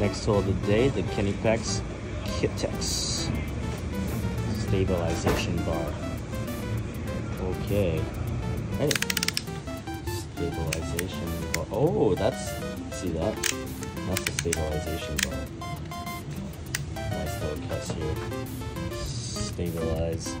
Next tool of the day, the Knipex CutiX stabilization bar. Okay. Ready. Stabilization bar. Oh, that's, see that? That's the stabilization bar. Nice little cuts here. Stabilize.